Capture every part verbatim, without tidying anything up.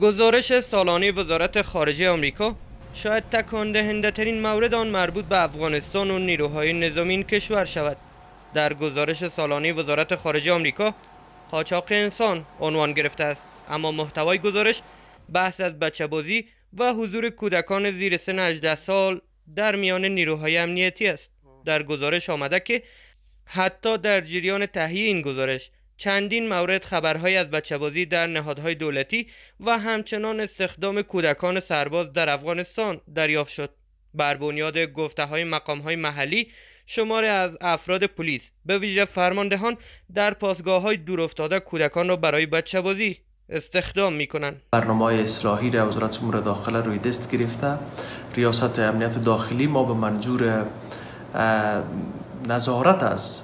گزارش سالانه وزارت خارجه آمریکا شاید تکان دهنده ترین مورد آن مربوط به افغانستان و نیروهای نظامی این کشور شود. در گزارش سالانه وزارت خارجه آمریکا قاچاق انسان عنوان گرفته است، اما محتوای گزارش بحث از بچه‌بازی و حضور کودکان زیر سن هجده سال در میان نیروهای امنیتی است. در گزارش آمده که حتی در جریان تهیه این گزارش چندین مورد خبرهای از بچه‌بازی در نهادهای دولتی و همچنان استخدام کودکان سرباز در افغانستان دریافت شد. بر بنیاد گفته‌های مقام‌های محلی، شماره از افراد پلیس به ویژه فرماندهان در پاسگاه‌های دورافتاده کودکان را برای بچه‌بازی استخدام می‌کنند. برنامه‌های اصلاحی را وزارت امور داخله روی دست گرفته. ریاست امنیت داخلی ما به منظور نظارت از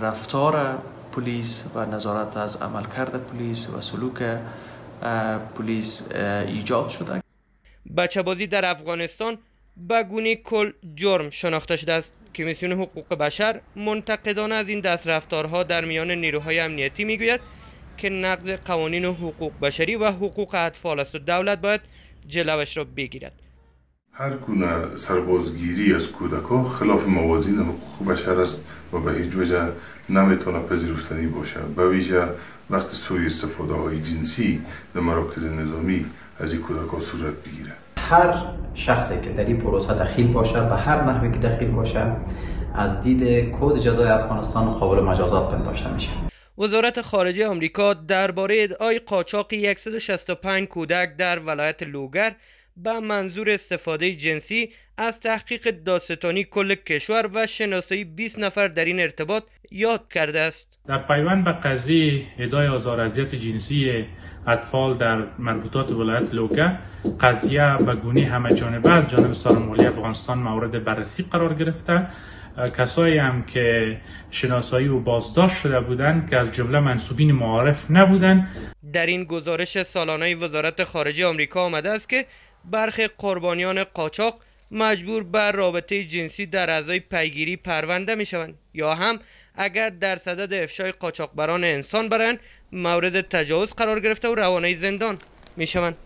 رفتار پلیس و نظارت از عملکرد پلیس و سلوک پلیس ایجاد شده. بچه‌بازی در افغانستان به گونه کل جرم شناخته شده است. کمیسیون حقوق بشر منتقدان از این دست رفتارها در میان نیروهای امنیتی میگوید که نقض قوانین حقوق بشری و حقوق اطفال است و دولت باید جلوش را بگیرد. هر گونه سربازگیری از کودکان خلاف موازین حقوق بشر است و به هیچ وجه نمیتواند پذیرفتنی باشد. به ویژه وقت سوء استفاده های جنسی در مراکز نظامی از این کودکان صورت بگیرد. هر شخصی که در این پروسه دخیل باشد و هر نحوی که دخیل باشد از دید کد جزای افغانستان قابل مجازات پنداشته میشه. وزارت خارجه آمریکا درباره ادعای قاچاق صد و شصت و پنج کودک در ولایت لوگر به منظور استفاده جنسی از تحقیق دادستانی کل کشور و شناسایی بیست نفر در این ارتباط یاد کرده است. در پیوند به قضیه ادعای آزار اذیت جنسی اطفال در مربوطات ولایت لوکا، قضیه به گونه همه جانبه از جانب سازمان مالی افغانستان مورد بررسی قرار گرفته. کسایی هم که شناسایی و بازداشت شده بودند که از جمله منصوبین معارف نبودند. در این گزارش سالانه وزارت خارجه آمریکا آمده است که برخی قربانیان قاچاق مجبور بر رابطه جنسی در ازای پیگیری پرونده می شوند یا هم اگر در صدد افشای قاچاقبران انسان برند مورد تجاوز قرار گرفته و روانه زندان می شوند.